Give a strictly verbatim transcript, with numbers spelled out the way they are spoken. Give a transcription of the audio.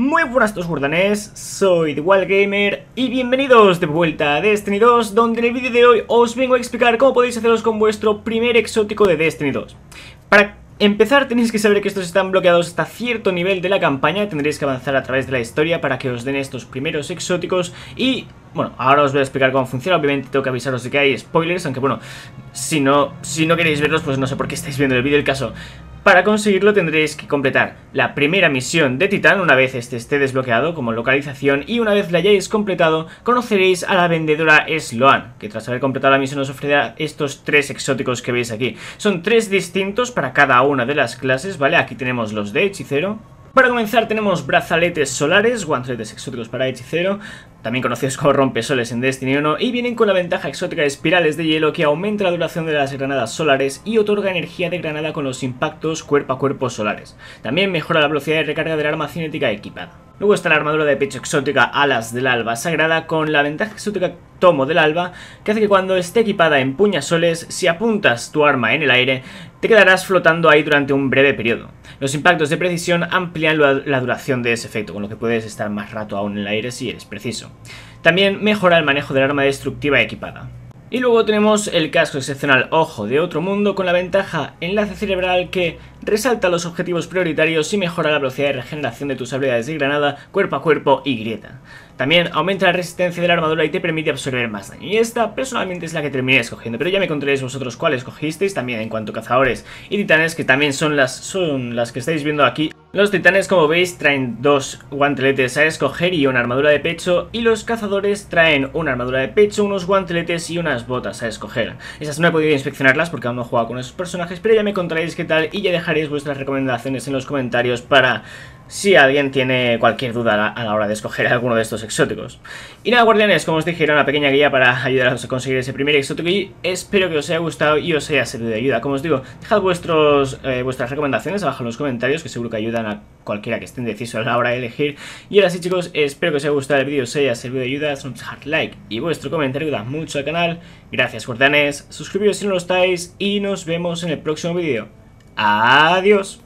Muy buenas a todos, gordanes, soy TheWildGamer y bienvenidos de vuelta a Destiny dos, donde en el vídeo de hoy os vengo a explicar cómo podéis haceros con vuestro primer exótico de Destiny dos. Para empezar tenéis que saber que estos están bloqueados hasta cierto nivel de la campaña, tendréis que avanzar a través de la historia para que os den estos primeros exóticos y... bueno, ahora os voy a explicar cómo funciona. Obviamente tengo que avisaros de que hay spoilers, aunque bueno, si no, si no queréis verlos pues no sé por qué estáis viendo el vídeo. El caso, para conseguirlo tendréis que completar la primera misión de Titán, una vez este esté desbloqueado como localización, y una vez la hayáis completado, conoceréis a la vendedora Sloan, que tras haber completado la misión os ofrecerá estos tres exóticos que veis aquí. Son tres distintos para cada una de las clases, ¿vale? Aquí tenemos los de hechicero. Para comenzar tenemos brazaletes solares, guanteletes exóticos para hechicero, también conocidos como rompesoles en Destiny uno, y vienen con la ventaja exótica de espirales de hielo que aumenta la duración de las granadas solares y otorga energía de granada con los impactos cuerpo a cuerpo solares. También mejora la velocidad de recarga del arma cinética equipada. Luego está la armadura de pecho exótica Alas del Alba Sagrada con la ventaja exótica Tomo del Alba, que hace que cuando esté equipada en puñasoles, si apuntas tu arma en el aire, te quedarás flotando ahí durante un breve periodo. Los impactos de precisión amplían la duración de ese efecto, con lo que puedes estar más rato aún en el aire si eres preciso. También mejora el manejo del arma destructiva equipada. Y luego tenemos el casco excepcional Ojo de Otro Mundo con la ventaja Enlace Cerebral, que resalta los objetivos prioritarios y mejora la velocidad de regeneración de tus habilidades de granada, cuerpo a cuerpo y grieta. También aumenta la resistencia de la armadura y te permite absorber más daño. Y esta personalmente es la que terminé escogiendo, pero ya me contaréis vosotros cuál escogisteis. También en cuanto a cazadores y titanes, que también son las, son las que estáis viendo aquí. Los titanes, como veis, traen dos guanteletes a escoger y una armadura de pecho, y los cazadores traen una armadura de pecho, unos guanteletes y unas botas a escoger. Esas no he podido inspeccionarlas porque aún no he jugado con esos personajes, pero ya me contaréis qué tal y ya dejaréis vuestras recomendaciones en los comentarios para... si alguien tiene cualquier duda a la hora de escoger alguno de estos exóticos. Y nada, guardianes, como os dije, era una pequeña guía para ayudaros a conseguir ese primer exótico y espero que os haya gustado y os haya servido de ayuda. Como os digo, dejad vuestros, eh, vuestras recomendaciones abajo en los comentarios, que seguro que ayudan a cualquiera que esté indeciso a la hora de elegir. Y ahora sí, chicos, espero que os haya gustado el vídeo, os haya servido de ayuda. Dejad like y vuestro comentario ayuda mucho al canal. Gracias, guardianes, suscribiros si no lo estáis y nos vemos en el próximo vídeo. Adiós.